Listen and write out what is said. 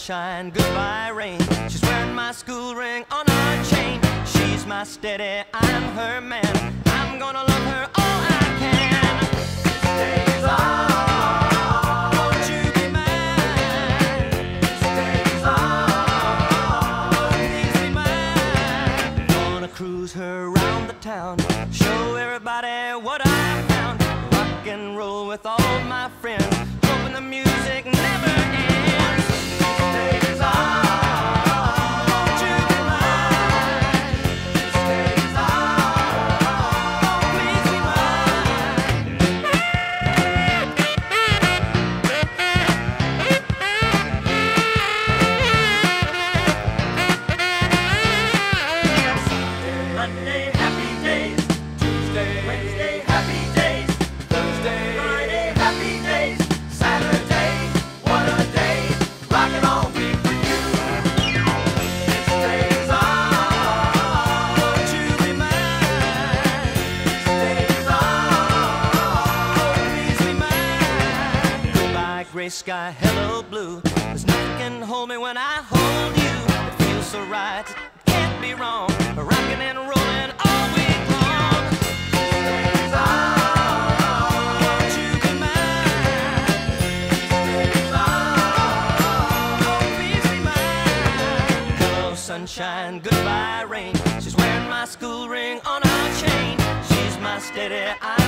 sunshine, goodbye rain. She's wearing my school ring on her chain. She's my steady, I'm her man. I'm gonna love her all I can. Days are, won't you be mine? Days are, please be mine. Gonna cruise her around the town, show everybody what I found. Rock and roll with all my friends, hoping the music never ends. Days are. Monday, happy days. Tuesday, Wednesday, happy days. Thursday, Friday, happy days. Saturday, what a day. Rockin' all week with you. These days are, won't you be mine? These days are, please be mine. Goodbye, gray sky, hello, blue. There's nothing can hold me when I hold you. It feels so right, it can't be wrong. Rockin' and rollin' all week long. Days are, won't you be mine? Days are, please be mine. Hello sunshine, goodbye rain. She's wearing my school ring on her chain. She's my steady eye.